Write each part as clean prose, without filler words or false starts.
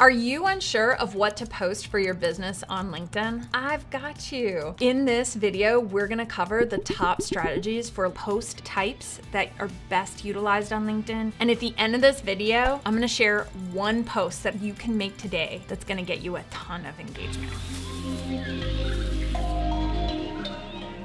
Are you unsure of what to post for your business on LinkedIn? I've got you. In this video, we're gonna cover the top strategies for post types that are best utilized on LinkedIn. And at the end of this video, I'm gonna share one post that you can make today that's gonna get you a ton of engagement.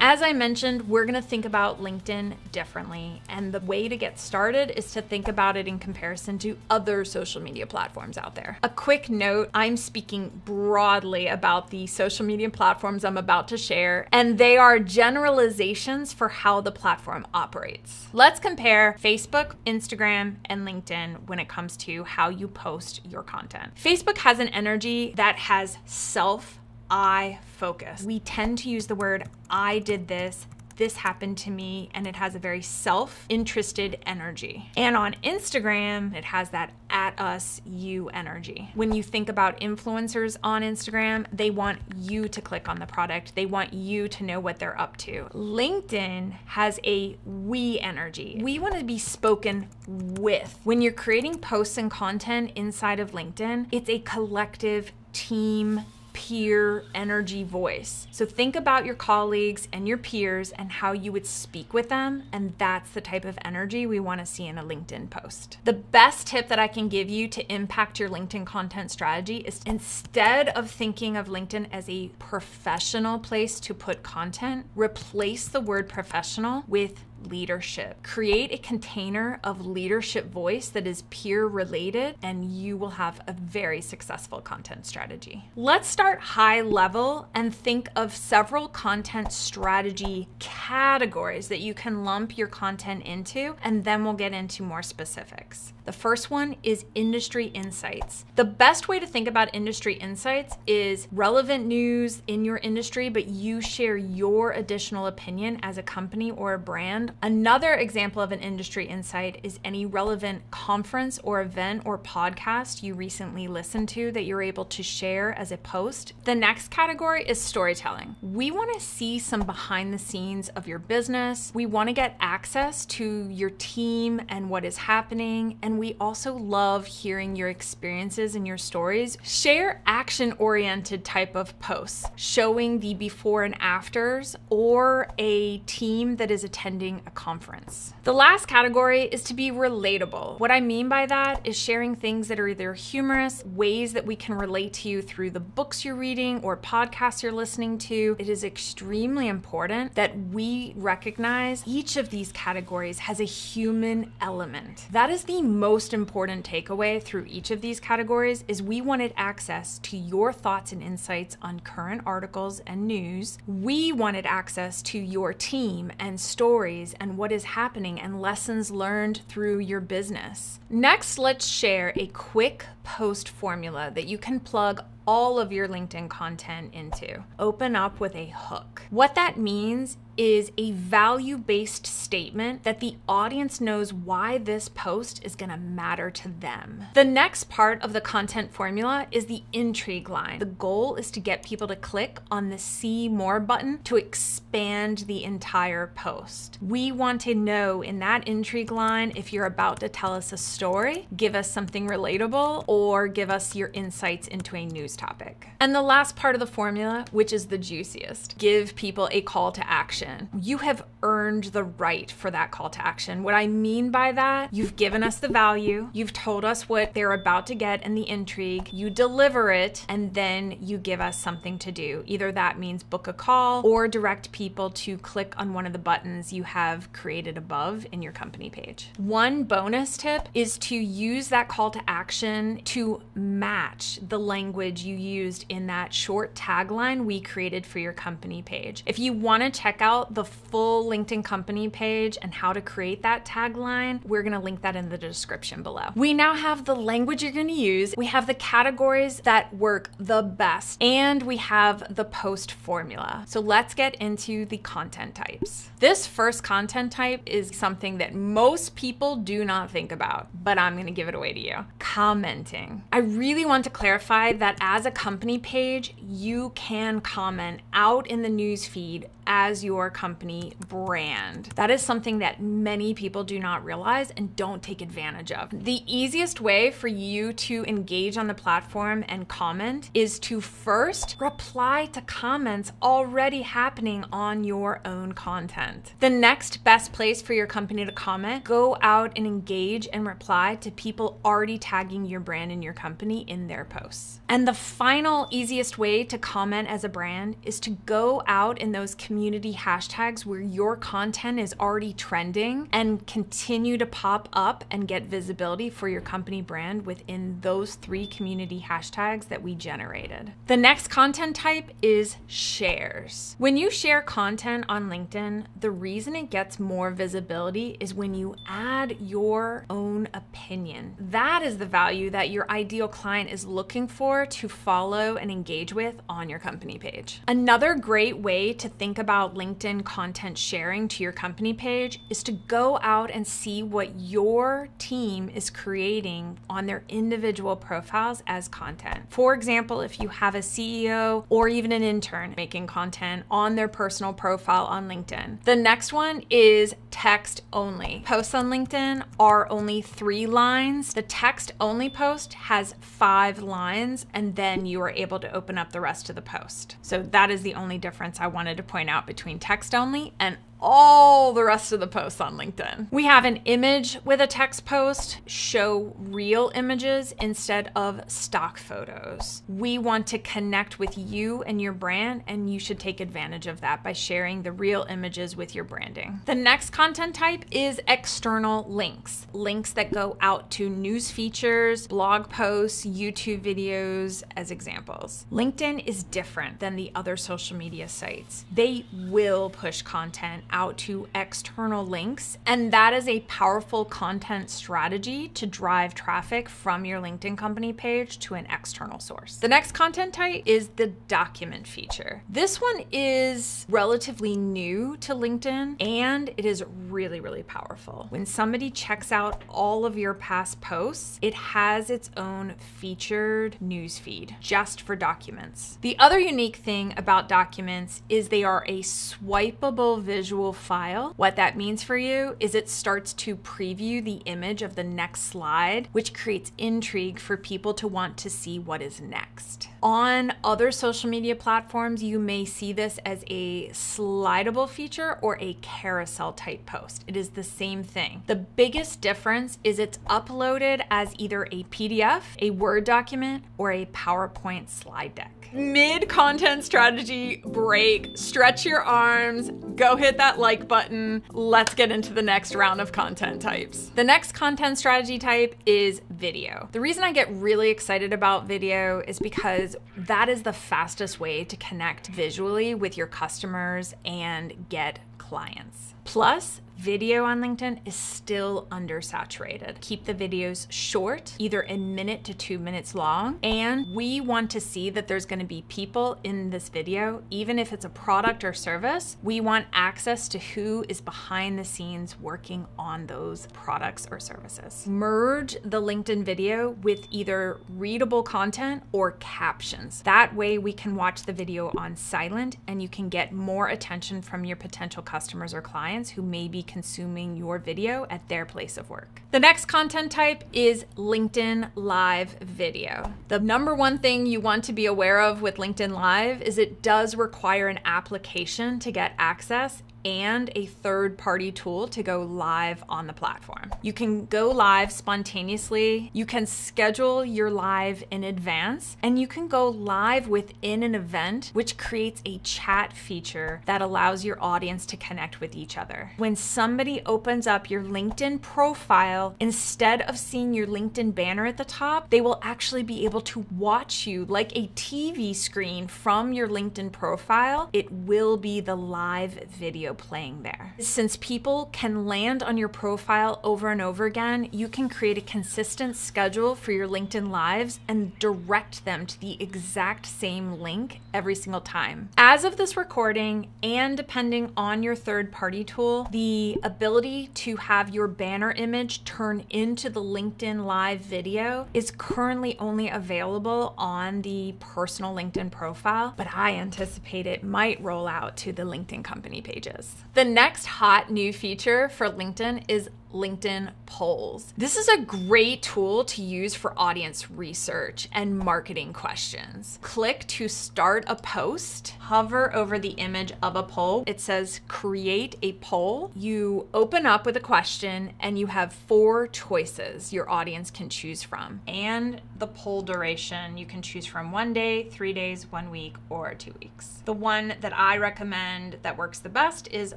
As I mentioned, we're gonna think about LinkedIn differently, and the way to get started is to think about it in comparison to other social media platforms out there. A quick note, I'm speaking broadly about the social media platforms I'm about to share, and they are generalizations for how the platform operates. Let's compare Facebook, Instagram, and LinkedIn when it comes to how you post your content. Facebook has an energy that has self-I focus. We tend to use the word, I did this, this happened to me, and it has a very self-interested energy. And on Instagram, it has that at us, you energy. When you think about influencers on Instagram, they want you to click on the product. They want you to know what they're up to. LinkedIn has a we energy. We want to be spoken with. When you're creating posts and content inside of LinkedIn, it's a collective team peer energy voice. So think about your colleagues and your peers and how you would speak with them, and that's the type of energy we want to see in a LinkedIn post. The best tip that I can give you to impact your LinkedIn content strategy is, instead of thinking of LinkedIn as a professional place to put content, replace the word professional with leadership. Create a container of leadership voice that is peer related, and you will have a very successful content strategy. Let's start high level and think of several content strategy categories that you can lump your content into, and then we'll get into more specifics. The first one is industry insights. The best way to think about industry insights is relevant news in your industry, but you share your additional opinion as a company or a brand. Another example of an industry insight is any relevant conference or event or podcast you recently listened to that you're able to share as a post. The next category is storytelling. We want to see some behind the scenes of your business. We want to get access to your team and what is happening, and we also love hearing your experiences and your stories. Share action-oriented type of posts, showing the before and afters or a team that is attending a conference. The last category is to be relatable. What I mean by that is sharing things that are either humorous, ways that we can relate to you through the books you're reading or podcasts you're listening to. It is extremely important that we recognize each of these categories has a human element. That is the most important takeaway through each of these categories is we wanted access to your thoughts and insights on current articles and news. We wanted access to your team and stories and what is happening and lessons learned through your business. Next, let's share a quick post formula that you can plug all of your LinkedIn content into. Open up with a hook. What that means is a value-based statement that the audience knows why this post is gonna matter to them. The next part of the content formula is the intrigue line. The goal is to get people to click on the see more button to expand the entire post. We want to know in that intrigue line if you're about to tell us a story, give us something relatable, or give us your insights into a news topic. And the last part of the formula, which is the juiciest, give people a call to action. You have earned the right for that call to action. What I mean by that, you've given us the value, you've told us what they're about to get and the intrigue, you deliver it, and then you give us something to do. Either that means book a call or direct people to click on one of the buttons you have created above in your company page. One bonus tip is to use that call to action to match the language you used in that short tagline we created for your company page. If you want to check out the full LinkedIn company page and how to create that tagline, we're gonna link that in the description below. We now have the language you're gonna use, we have the categories that work the best, and we have the post formula. So let's get into the content types. This first content type is something that most people do not think about, but I'm gonna give it away to you. Commenting. I really want to clarify that as a company page, you can comment out in the newsfeed as your company brand. That is something that many people do not realize and don't take advantage of. The easiest way for you to engage on the platform and comment is to first reply to comments already happening on your own content. The next best place for your company to comment, go out and engage and reply to people already tagging your brand and your company in their posts. And the final easiest way to comment as a brand is to go out in those community hashtags where your content is already trending and continue to pop up and get visibility for your company brand within those three community hashtags that we generated. The next content type is shares. When you share content on LinkedIn, the reason it gets more visibility is when you add your own opinion. That is the value that your ideal client is looking for to follow and engage with on your company page. Another great way to think about LinkedIn content sharing to your company page is to go out and see what your team is creating on their individual profiles as content. For example, if you have a CEO or even an intern making content on their personal profile on LinkedIn. The next one is text only. Posts on LinkedIn are only 3 lines. The text only post has 5 lines, and then you are able to open up the rest of the post. So that is the only difference I wanted to point out between text only and all the rest of the posts on LinkedIn. We have an image with a text post, show real images instead of stock photos. We want to connect with you and your brand, and you should take advantage of that by sharing the real images with your branding. The next content type is external links. Links that go out to news features, blog posts, YouTube videos as examples. LinkedIn is different than the other social media sites. They will push content out to external links, and that is a powerful content strategy to drive traffic from your LinkedIn company page to an external source. The next content type is the document feature. This one is relatively new to LinkedIn, and it is really, really powerful. When somebody checks out all of your past posts, it has its own featured newsfeed just for documents. The other unique thing about documents is they are a swipeable visual file. What that means for you is it starts to preview the image of the next slide, which creates intrigue for people to want to see what is next. On other social media platforms, you may see this as a slidable feature or a carousel type post. It is the same thing. The biggest difference is it's uploaded as either a PDF, a Word document, or a PowerPoint slide deck. Mid-content strategy break, stretch your arms, go hit that like button. Let's get into the next round of content types. The next content strategy type is video. The reason I get really excited about video is because that is the fastest way to connect visually with your customers and get clients. Plus, video on LinkedIn is still undersaturated. Keep the videos short, either a minute to 2 minutes long, and we want to see that there's going to be people in this video, even if it's a product or service. We want access to who is behind the scenes working on those products or services. Merge the LinkedIn video with either readable content or captions. That way we can watch the video on silent and you can get more attention from your potential customers or clients who may be consuming your video at their place of work. The next content type is LinkedIn Live video. The #1 thing you want to be aware of with LinkedIn Live is it does require an application to get access and a third-party tool to go live on the platform. You can go live spontaneously, you can schedule your live in advance, and you can go live within an event, which creates a chat feature that allows your audience to connect with each other. When somebody opens up your LinkedIn profile, instead of seeing your LinkedIn banner at the top, they will actually be able to watch you like a TV screen from your LinkedIn profile. It will be the live video video playing there. Since people can land on your profile over and over again, you can create a consistent schedule for your LinkedIn Lives and direct them to the exact same link every single time. As of this recording, and depending on your third-party tool, the ability to have your banner image turn into the LinkedIn Live video is currently only available on the personal LinkedIn profile, but I anticipate it might roll out to the LinkedIn company pages. The next hot new feature for LinkedIn is LinkedIn polls. This is a great tool to use for audience research and marketing questions. Click to start a post, hover over the image of a poll. It says create a poll. You open up with a question and you have 4 choices your audience can choose from. And the poll duration, you can choose from 1 day, 3 days, 1 week, or 2 weeks. The one that I recommend that works the best is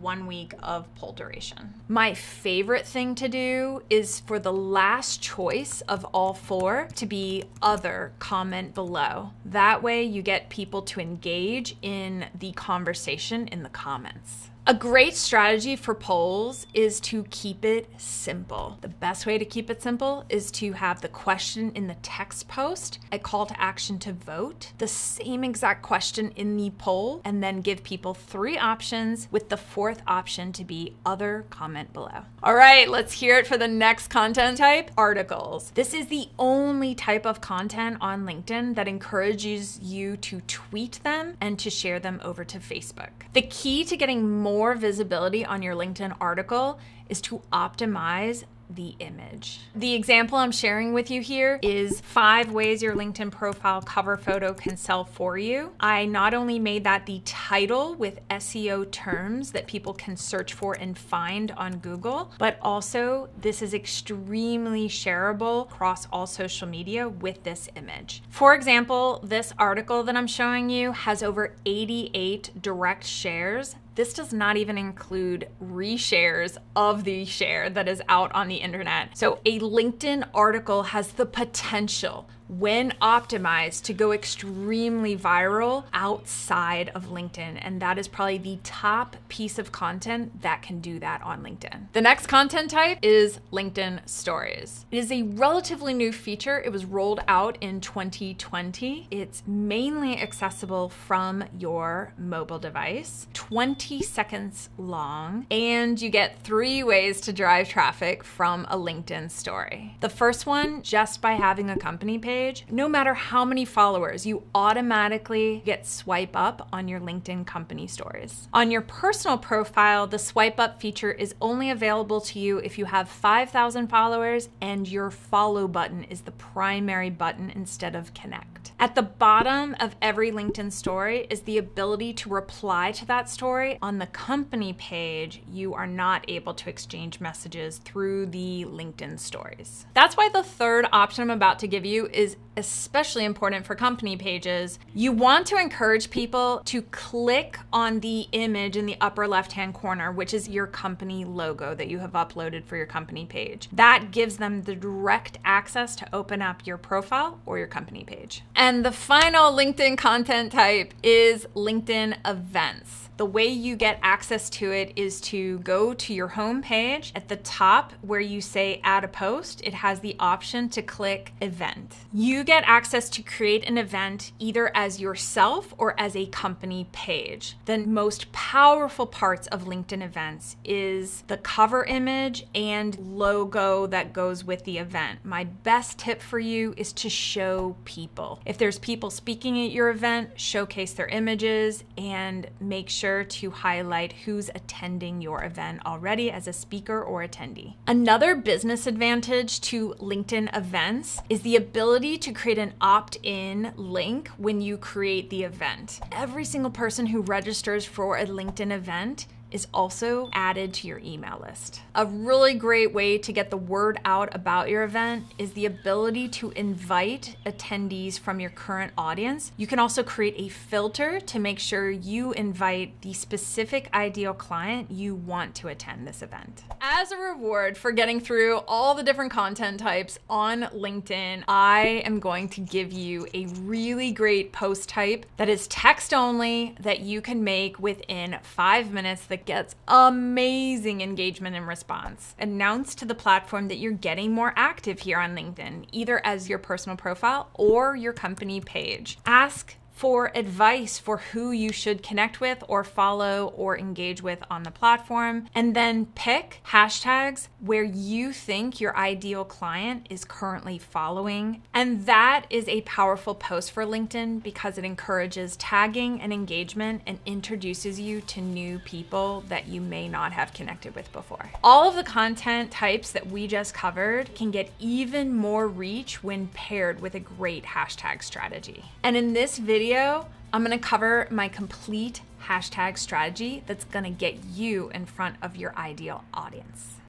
1 week of poll duration. My favorite thing to do is for the last choice of all 4 to be other, comment below. That way you get people to engage in the conversation in the comments. A great strategy for polls is to keep it simple. The best way to keep it simple is to have the question in the text post, a call to action to vote, the same exact question in the poll, and then give people 3 options with the 4th option to be other, comment below. All right, let's hear it for the next content type, articles. This is the only type of content on LinkedIn that encourages you to tweet them and to share them over to Facebook. The key to getting more visibility on your LinkedIn article is to optimize the image. The example I'm sharing with you here is 5 ways your LinkedIn profile cover photo can sell for you. I not only made that the title with SEO terms that people can search for and find on Google, but also this is extremely shareable across all social media with this image. For example, this article that I'm showing you has over 88 direct shares. This does not even include reshares of the share that is out on the internet. So a LinkedIn article has the potential, when optimized, to go extremely viral outside of LinkedIn. And that is probably the top piece of content that can do that on LinkedIn. The next content type is LinkedIn Stories. It is a relatively new feature. It was rolled out in 2020. It's mainly accessible from your mobile device, 20 seconds long, and you get 3 ways to drive traffic from a LinkedIn story. The first one, just by having a company page. No matter how many followers, you automatically get swipe up on your LinkedIn company stories. On your personal profile, the swipe up feature is only available to you if you have 5,000 followers and your follow button is the primary button instead of connect. At the bottom of every LinkedIn story is the ability to reply to that story. On the company page, you are not able to exchange messages through the LinkedIn stories. That's why the third option I'm about to give you is especially important for company pages. You want to encourage people to click on the image in the upper left-hand corner, which is your company logo that you have uploaded for your company page. That gives them the direct access to open up your profile or your company page. And the final LinkedIn content type is LinkedIn events. The way you get access to it is to go to your home page. At the top where you say add a post, it has the option to click event. You get access to create an event either as yourself or as a company page. The most powerful parts of LinkedIn events is the cover image and logo that goes with the event. My best tip for you is to show people. If there's people speaking at your event, showcase their images and make sure to highlight who's attending your event already as a speaker or attendee. Another business advantage to LinkedIn events is the ability to create an opt-in link when you create the event. Every single person who registers for a LinkedIn event is also added to your email list. A really great way to get the word out about your event is the ability to invite attendees from your current audience. You can also create a filter to make sure you invite the specific ideal client you want to attend this event. As a reward for getting through all the different content types on LinkedIn, I am going to give you a really great post type that is text only that you can make within 5 minutes that it gets amazing engagement and response. Announce to the platform that you're getting more active here on LinkedIn, either as your personal profile or your company page. Ask for advice for who you should connect with or follow or engage with on the platform, and then pick hashtags where you think your ideal client is currently following. And that is a powerful post for LinkedIn because it encourages tagging and engagement and introduces you to new people that you may not have connected with before. All of the content types that we just covered can get even more reach when paired with a great hashtag strategy. And in this video, I'm gonna cover my complete hashtag strategy that's gonna get you in front of your ideal audience.